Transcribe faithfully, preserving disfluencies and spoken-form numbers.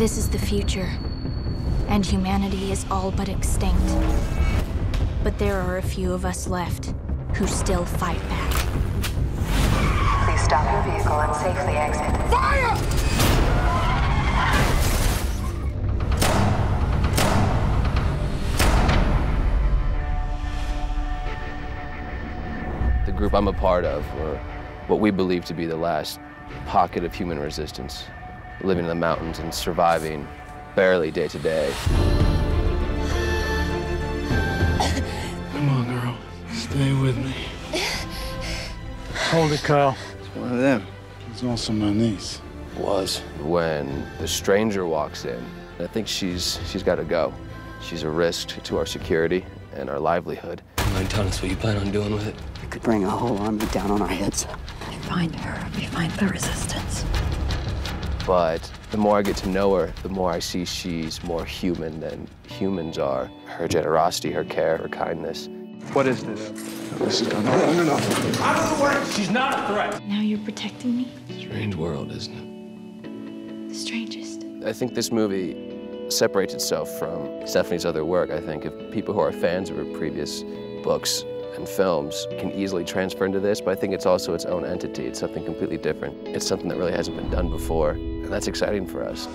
This is the future, and humanity is all but extinct. But there are a few of us left who still fight back. Please stop your vehicle and safely exit. Fire! The group I'm a part of were what we believe to be the last pocket of human resistance, living in the mountains and surviving barely day to day. Come on, girl. Stay with me. Hold it, Kyle. It's one of them. He's also my niece. Was. When the stranger walks in, I think she's she's got to go. She's a risk to our security and our livelihood. Mind telling us what you plan on doing with it? Could bring a whole army down on our heads. We find her, we find the resistance. But the more I get to know her, the more I see she's more human than humans are. Her generosity, her care, her kindness. What is this? No, this is gone. No, no, no, no. Out of the way! She's not a threat! Now you're protecting me? Strange world, isn't it? The strangest. I think this movie separates itself from Stephanie's other work. I think if people who are fans of her previous books and films can easily transfer into this, but I think it's also its own entity. It's something completely different. It's something that really hasn't been done before, and that's exciting for us.